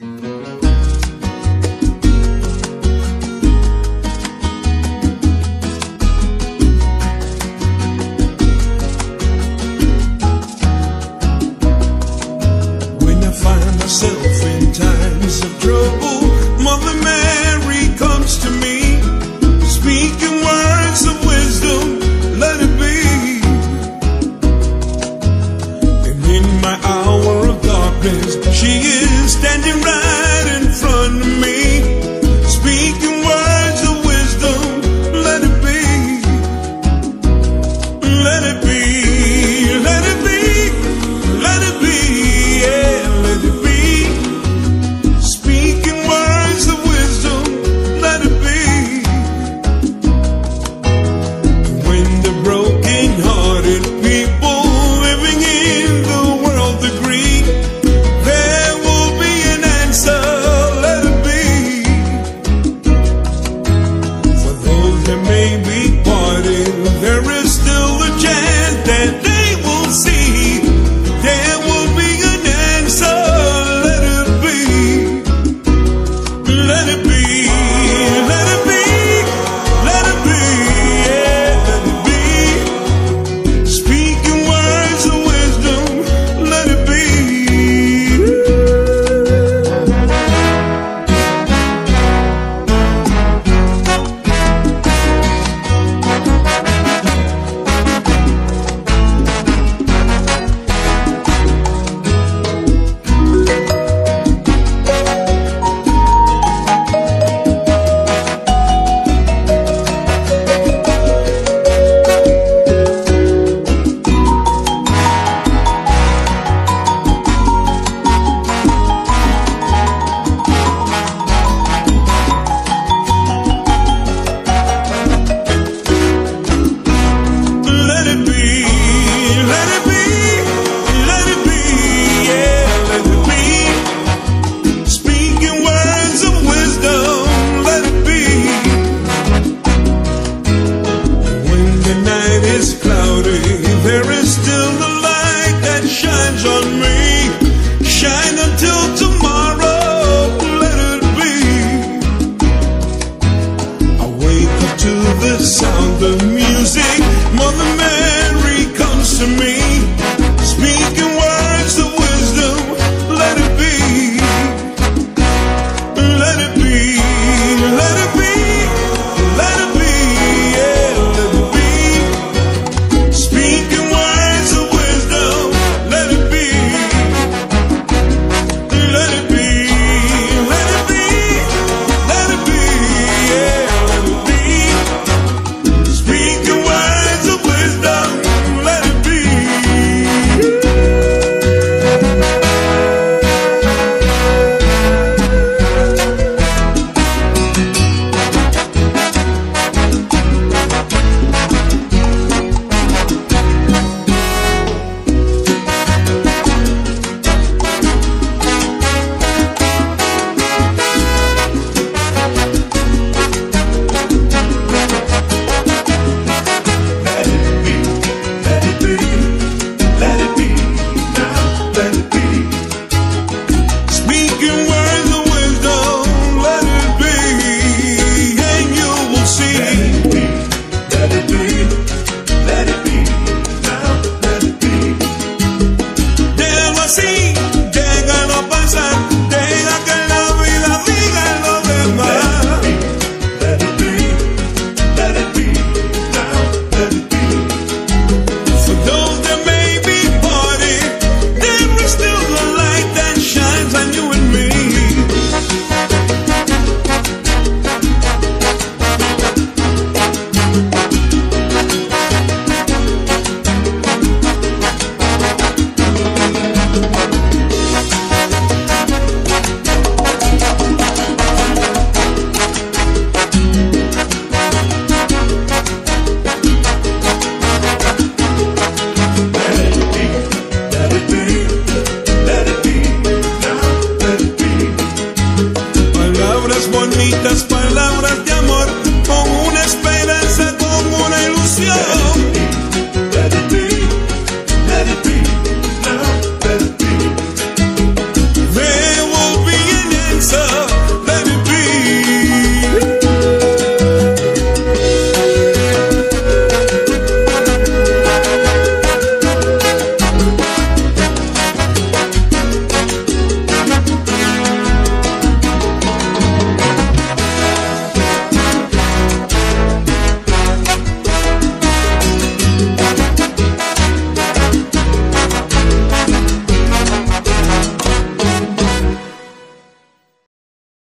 In times of trouble, Mother Mary comes to me, speaking words of wisdom, let it be. And in my hour of darkness, she is standing right in front of me, speaking words of wisdom, let it be, let it be, let it be, let it be, yeah, let it be. Sound of music, Mother Mary comes to me, speaking words of wisdom, let it be, let it be, let it be, let it be, yeah, let it be, speaking words of wisdom, let it be, let it be, let it be, let it be, yeah, let it be.